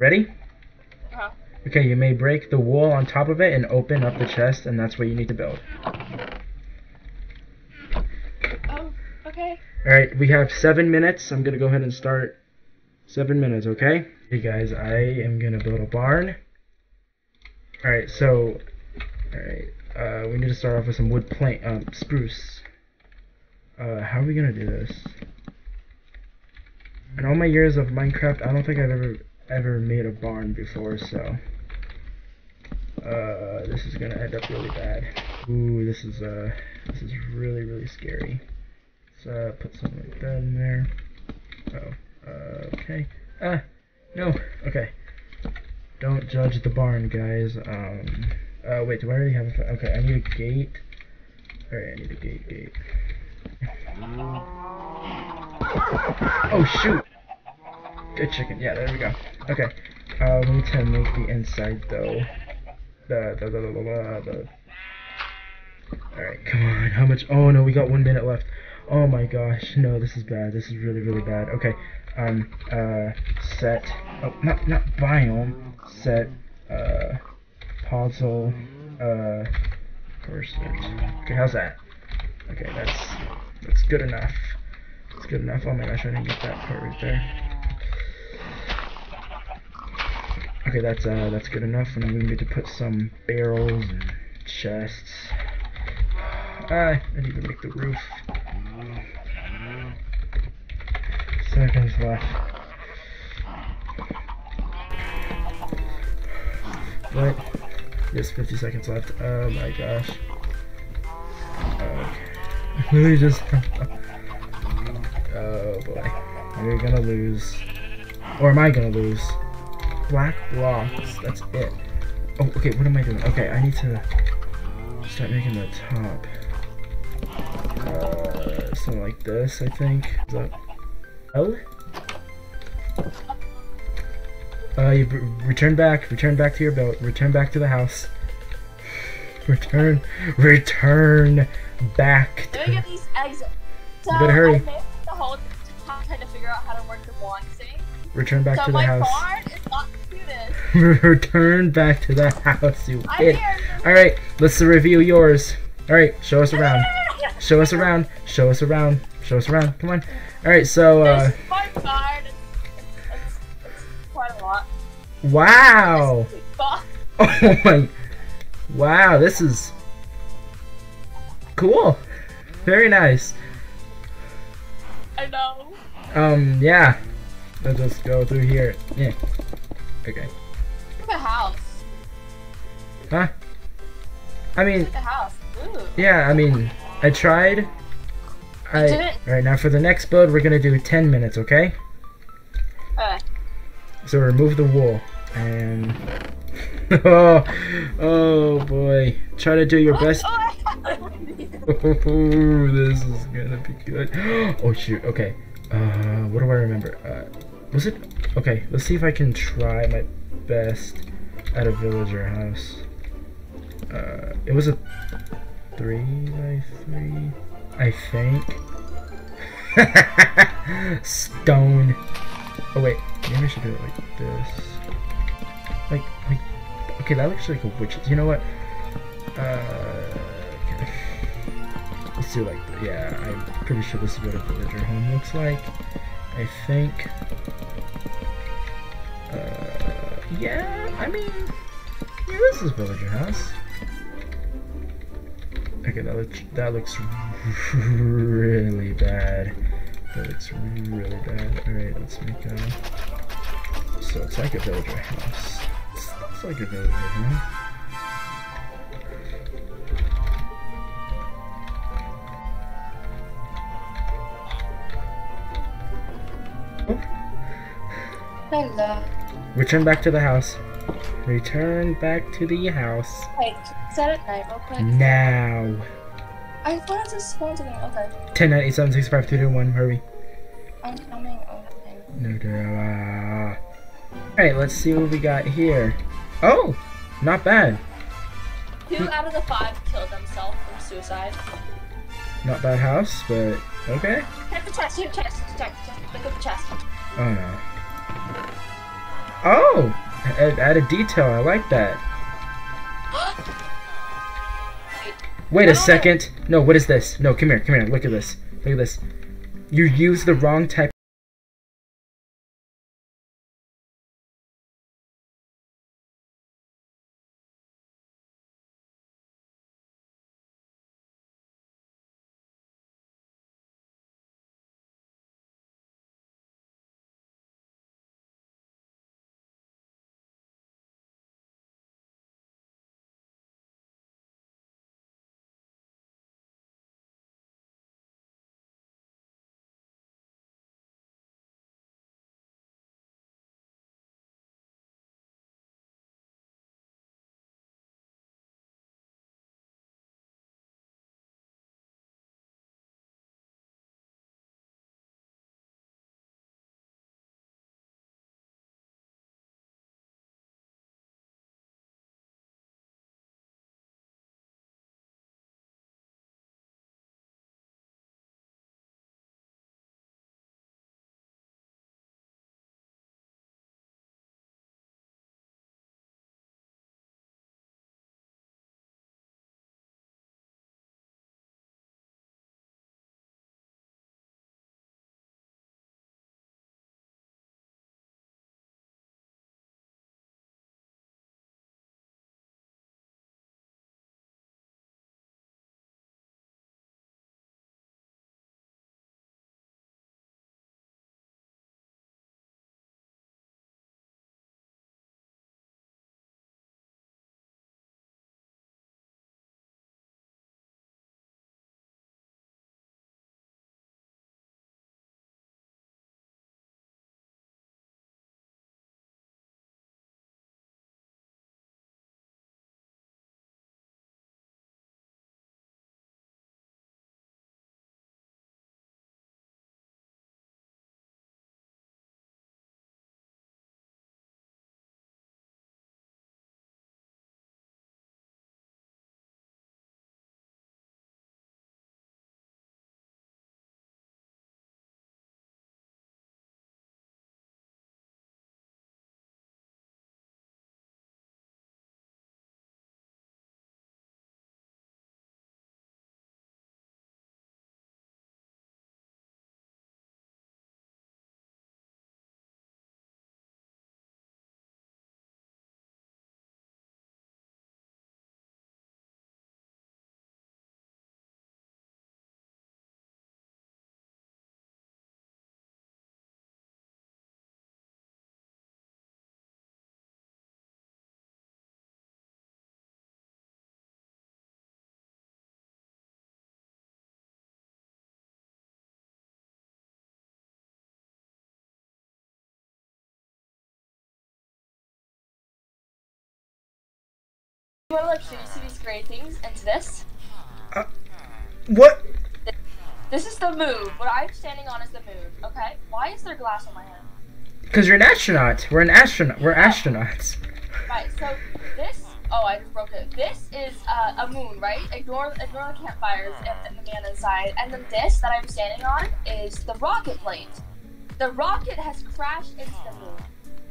Ready? Uh-huh. Okay, you may break the wall on top of it and open up the chest, and that's what you need to build. Oh, okay. Alright, we have 7 minutes. I'm gonna go ahead and start. 7 minutes, okay? Hey guys, I am gonna build a barn. Alright, so we need to start off with some wood plank, spruce. How are we gonna do this? In all my years of Minecraft, I don't think I've ever made a barn before, so this is gonna end up really bad. Ooh, this is really scary. Let's put something like that in there. Oh, okay. Ah, no. Okay. Don't judge the barn, guys. Wait, do I already have a? Okay, I need a gate. All right, I need a gate. Oh shoot! Good chicken. Yeah, there we go. Okay. We need to make the inside though. All right, come on. How much? Oh no, we got 1 minute left. Oh my gosh, no, this is bad. This is really bad. Okay. Set. Oh, not biome. Set. Puzzle. Perfect. Okay, how's that? Okay, that's good enough. It's good enough. Oh my gosh, I didn't get that part right there. Okay, that's good enough, and we need to put some barrels and chests. I need to make the roof. 2 seconds left. What? Yes, 50 seconds left. Oh my gosh. Okay. Literally just. Oh boy. We're gonna lose. Or am I gonna lose? Black blocks, that's it. Oh, okay, what am I doing? Okay, I need to start making the top. Something like this, I think. Is that L? You return back to your boat, return back to the house. Return back to... Let me get these eggs. So you better hurry. I missed the whole time trying to figure out how to work the wand thing. Return back to the house. So my barn is not cutest. Return back to the house, you kid. Alright, let's review yours. Alright, show us around. Show us around. Show us around. Show us around. Come on. Alright, so, my barn. It's quite a lot. Wow. Oh my. Wow, this is cool. Very nice. I know. Yeah. Let's just go through here. Yeah. Okay. Look at the house. Huh? I mean. Look at the house. Ooh. Yeah, I mean, I tried. I did it. All right, now for the next build, we're gonna do 10 minutes, okay? So remove the wool and. Oh boy! Try to do your best. Oh, this is gonna be good. Oh shoot! Okay. What do I remember? Was it? Okay, let's see if I can try my best at a villager house. It was a 3x3, I think. Stone. Oh wait, maybe I should do it like this. Like. Okay, that looks like a witch's. You know what? Okay. Let's do like. Yeah, I'm pretty sure this is what a villager home looks like. I think. Yeah, I mean, yeah, this is villager house. Okay, that looks really bad. That looks really bad. All right, let's make a. So it's like a villager house. It's like a villager house. Hello. Return back to the house. Return back to the house. Wait, is that at night real quick? Now. I thought it was spawned again. Okay. 10, 9, 8, 7, 6, 5, 2, 2, 1. Hurry. I'm coming over there. No. Alright, let's see what we got here. Oh! Not bad. 2 out of the 5 killed themselves from suicide. Not bad house, but okay. Check the chest. Look at the chest. Oh no. Oh! Added detail, I like that. Wait a second. No, what is this? No, come here, look at this. Look at this. You used the wrong type. You want to like shoot these gray things into this? What? This is the moon. What I'm standing on is the moon. Okay. Why is there glass on my head? Because you're an astronaut. We're an astronaut. We're astronauts. Right. So this. Oh, I just broke it. This is a moon, right? Ignore the campfires and the man inside. And then this that I'm standing on is the rocket plate. The rocket has crashed into the moon.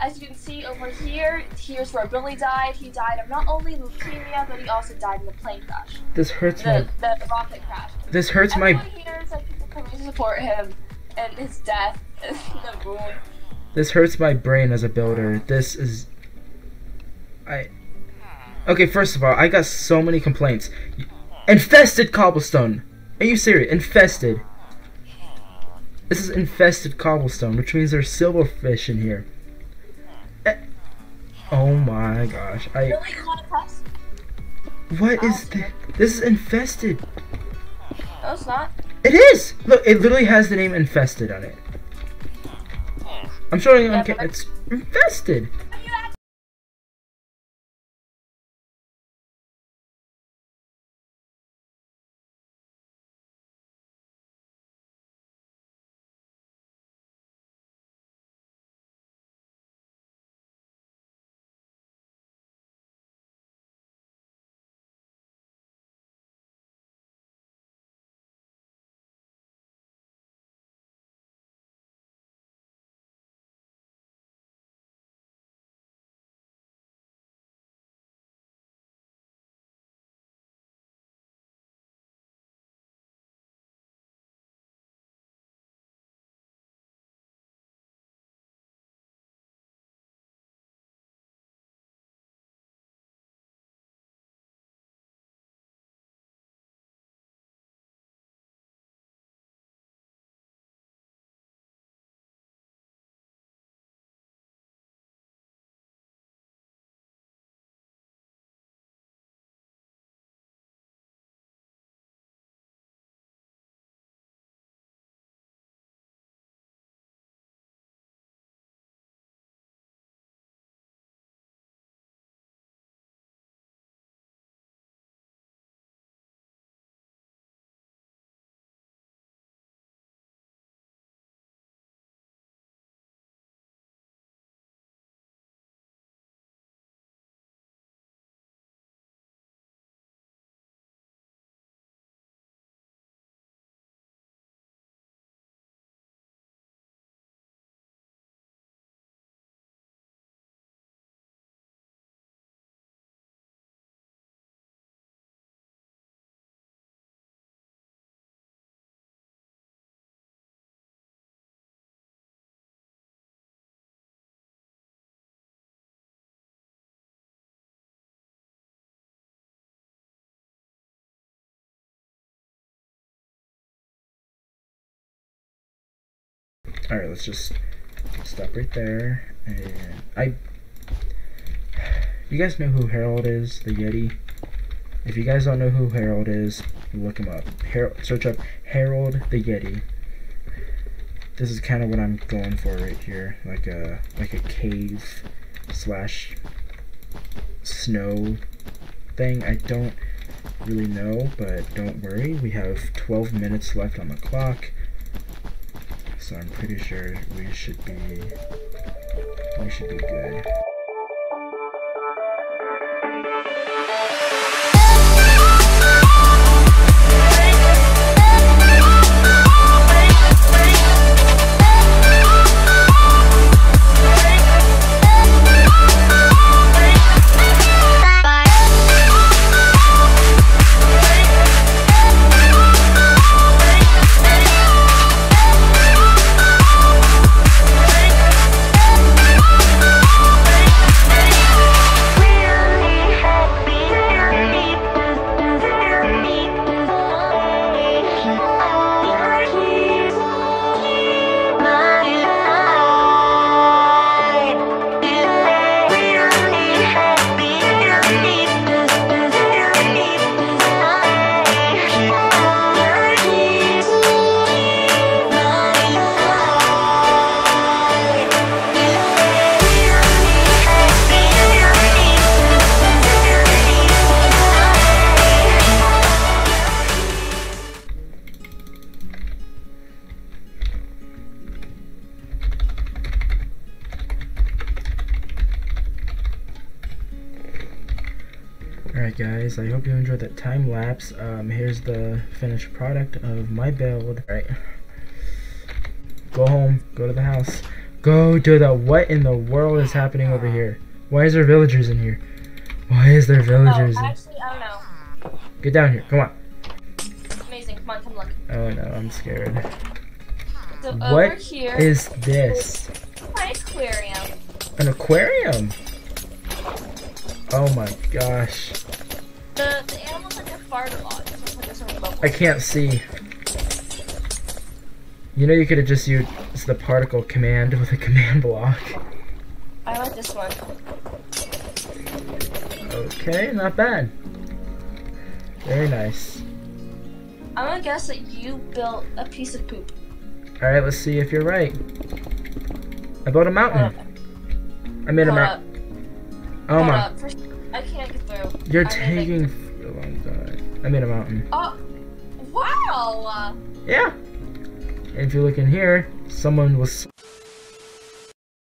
As you can see over here, here's where Billy died. He died of not only leukemia, but he also died in the plane crash. This hurts me. The rocket crash. This hurts my. Everyone here is like people coming to support him and his death in the moon. This hurts my brain as a builder. This is. Okay, first of all, I got so many complaints. Infested cobblestone. Are you serious? Infested. This is infested cobblestone, which means there's silverfish in here. Oh my gosh, What is this? This is infested. No, it's not. It is! Look, it literally has the name infested on it. I'm showing you on camera. It's infested! Alright, let's just stop right there. And you guys know who Harold is, the Yeti? If you guys don't know who Harold is, look him up. Harold, search up Harold the Yeti. This is kind of what I'm going for right here, like a cave slash snow thing. I don't really know, but don't worry, we have 12 minutes left on the clock, so I'm pretty sure we should be good. Alright guys, I hope you enjoyed that time lapse. Here's the finished product of my build. Alright, go home, go to the house, go to the— what in the world is happening over here? Why is there villagers in here? Why is there villagers? Oh, actually, I don't know. Get down here, come on. Amazing, come on, come look. Oh no, I'm scared. So what over here is this? My aquarium. An aquarium? Oh my gosh. The animals like a fart a lot. I can't see. You know, you could have just used the particle command with a command block. I like this one. Okay, not bad. Very nice. I'm gonna guess that you built a piece of poop. Alright, let's see if you're right. I built a mountain. I made a mountain. Oh my! I can't get through. You're taking a long time. I made a mountain. Oh, wow! Yeah. And if you look in here, someone was.